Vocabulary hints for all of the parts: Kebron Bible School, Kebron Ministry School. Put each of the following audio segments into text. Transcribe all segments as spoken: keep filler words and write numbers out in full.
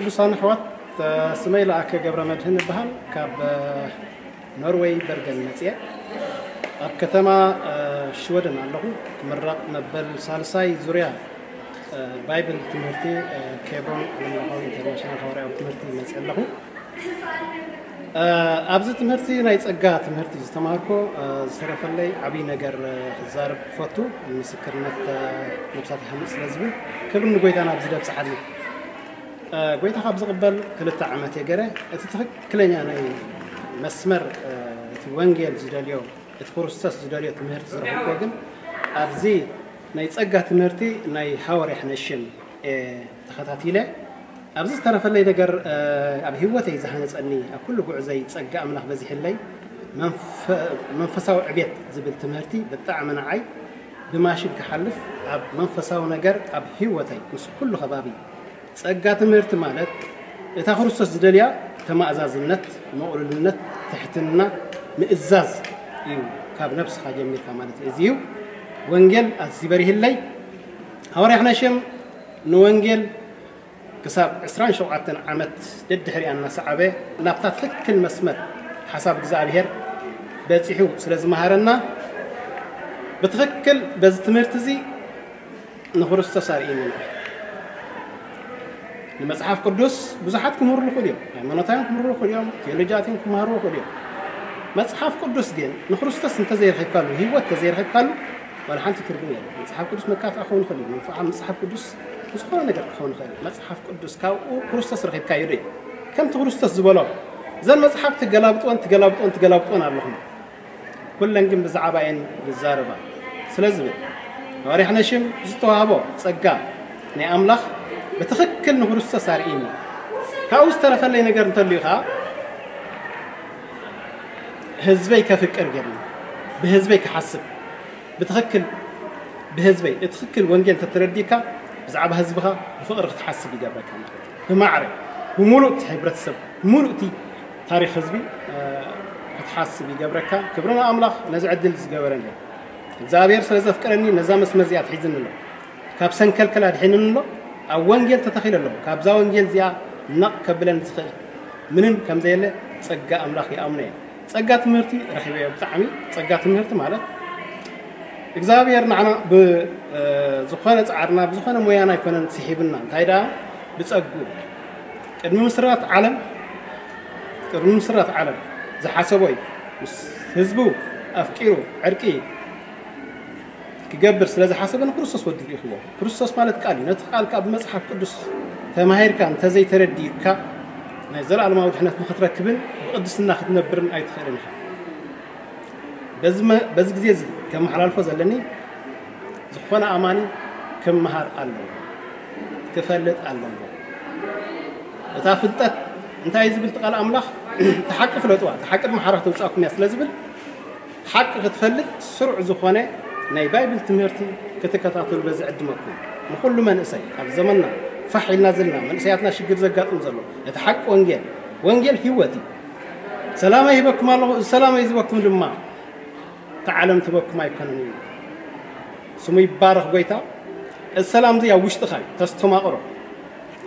قدسان حوات سميلا أك جبر مدهن بهم كاب نروي برجل نتيا أبكتما شودن الله مرة نبل سالساي زريعة بايبل تمرتي كيبرون من هون إنترناشنال هورا تمرتي نتيا الله أبزت تمرتي نايت أجا تمرتي استماركو صرف لي عبي نجر زارب فتو مسكرنا نبصات حمص لازمين كبرنا قويت أنا أبزت بسحدي قويت أخاف زقبل كل تعامة يجري أتتفق كلني أنا مسمر في وانجيل جداليو أتفرستس جداليو تمهرت زرع القادم أبزي نيتسقى تمهرتي ناي حاور إحنا الشم تخطاتي له أبزي استرف اللي دجر أبهوتي زهان يسألني أكل جوع زي تسقى أملاخ بزي حلي منف منفساو عبيت زبل تمهرتي بالطعم أنا عاي بماشي كحلف أب منفساو نجر أبهوتي مش كله خبابي سأجت مرت مالك تأخرص الزدليا تم أزاز النت مقول النت تحتنا مئزاز يو كاب نفس حاجة من كمالة إزيو وانجل أزبريه اللي هوري إحنا شم نوانجل كسب عشرين شوقات عمت للدهري أن صعبة نبتات لك كل مسمر حسب جزائر بتحيو سلاز مهارنا بتفكر بس تمرتزي نخرص تصارين المسحف قدوس بزحاتكم هرلو خديو يعني مناطقكم هرلو خديو كيلوجاتكم هرلو خديو مسحف قدوس دين نخرس تس نتزير خيكالو هي وتزير خيكالو ولا حنت ترجمي مسحف قدوس مكاف أخون خديو فعم مسحف قدوس بس خلنا نقرأ أخون خديو مسحف قدوس كاو خرس تس رخيك كايري كم تخرس تس زبالو زين مسحف تجلابت وانت جلابت وانت جلابت وانا اللهم كلنا نجيب بزعبين بالزاربة سلزبة وريح نشم زتوها بو سجى نأملخ بتخكل نهرسة سارقيني كأوس ترى خلي نجار نطلقها هزبي كفكر جري بهزبي كحسب بتخكل بهزبي تخكل وانجن تترديك بزعب هزبها الفقر تحسب إجابة كاملة بمعرف وملوت حبرة السب ملوتي تاريخ هزبي تحسب إجابة كا كبرنا أملاخ نزع عدل زجاورنا زابير سلزة فكرني نزام اسمه زياد حيزن الله كابسن كل كل الحين الله أو وانجيل تتخيل الله كابزا وانجيل زيا نق قبل أن تخيل منهم كم زيله تسقى أملاخي أمني تسقى مرتي رخيبة بتعمي تسقى مرتي مالك إجزابير معنا بزخانة عرنا بزخانة مويانا يكون سحبنا هيدا بتسقوا الممسرات علم الممسرات علم زحاسبوي هزبو أفكيرو عرقي كجبر سلزة حسبنا كرسس ودي الإخوة كرسس مالت قالي نتقال كاب مسحب قدس فماهير كان تزاي تردي كا نزل على ما وحنا نخطر كبن قدس ناخد نبرن أي تخير نحن بس ما بس جزيز كم حلال فوز لني زخوانا أماني كم مهار ألم كفلت ألم تعرفت أنت عايز بنتقال أملاخ تحقق فلتوه تحقق محارة وساقني سلزبل حقق تفلت سرع زخوانا ناي بايبل تمرتي كتكاتات البزع الدمكم نقول من أسي هذا زمننا فحل نازلنا من أسياتنا شجر زقات نزلوا يتحق وانجيل وانجيل هوتي سلام يبكم الله سلام يزبكم لما تعلم تبكم ما يكنون سمي بارخ قيتا السلام زي وش تخاي تستما قرب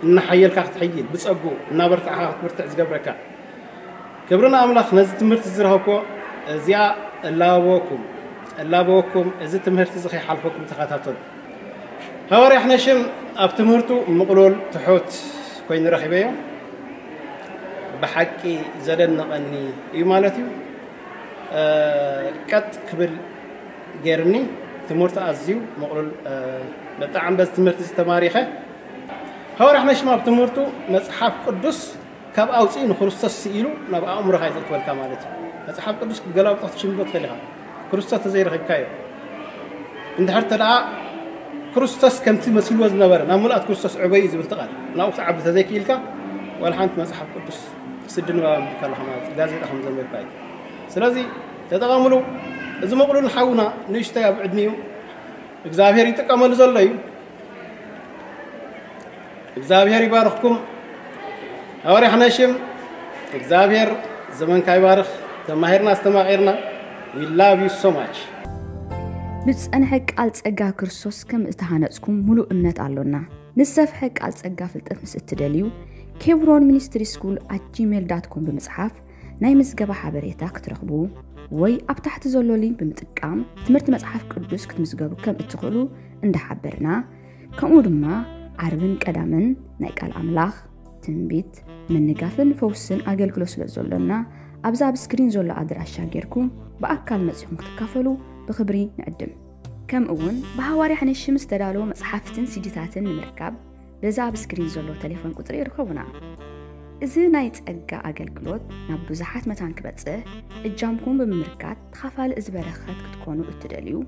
نحيل كحت حيل بس أجو نبرت عهات برتع زقبرك كبرنا أملاخ نزت مرت زرهكوا زيا لا وكم الله بوكم إذا تمهرت زخي حلفكم تخاتاتون هوري إحنا شم أبتمرتو مقلول تحوت كوين رخيبية بحكي زدنا أني يمالتي أه كت قبل جرني تمرت أزيو مقلول أه بتعم بس تمرت استماريخه هوري إحنا شم أبتمرتو مسحاب قدس كاب أوتين خلصت سئلو نبقى أمره هاي تقول كمالتي مسحاب قدس جلاب تحتشين بتخليها كرستة زي رخيكاية. عند حتى الع كرستة كم تمثل وزن نبرة. نملأت كرستة عبيز بالتقال. نأخذ عبث زي كيلكا والحين تمسحب كرس سجن وكالحمات. لازم أخذ زي الباقي. سلازي تتعاملوا إذا ما قلنا حاولنا نشتاق بعدنيو. إجزاهيري تكمل زللي. إجزاهيري بارخكم. أوري حناشم. إجزاهير زمن كاي بارخ. تماهرنا استماعيرنا. We love you so much. بتصن حق على تجاه كرسوس كم استهانتكم ملو النت علونا. نصف حق على تجاه في التفنس التدليو Kebron Ministry School at gmail dot com بمصحف ناي مزقبة حبريتك ترغبو وي أبتحت زولو لينك بمتقام تمرت مصحف قدوس كت مزقبو كم اتقلو اند حبرنا كمودما عربن كدامن نايك الأملاخ تنبيت من نقافن فوسن أجل كلوس لزولنا أبزاب سكرين زولو أدراشا غيركم بأكال مزيحون تكافلو بخبري نقدم كم أون بهواري حنشي مستدالو مصحفتن سيجتاتن المركب لذا بسكرين زولو تليفون كتري ركونا إذا نايت أجا أجل كلوت نبو زحات متان كبتسه الجامكم بمركات تخافال إزبارخات كتكونو التداليو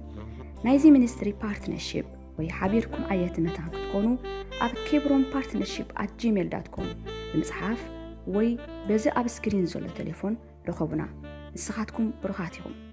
نايزي منستري بارتنرشيب ويحابيركم آيات متان كتكونو أب كيبرون بارتنرشيب at gmail dot com بمصحف وي بزا بسكرين زولو تليفون ركونا نسخاتكم برخاتهم.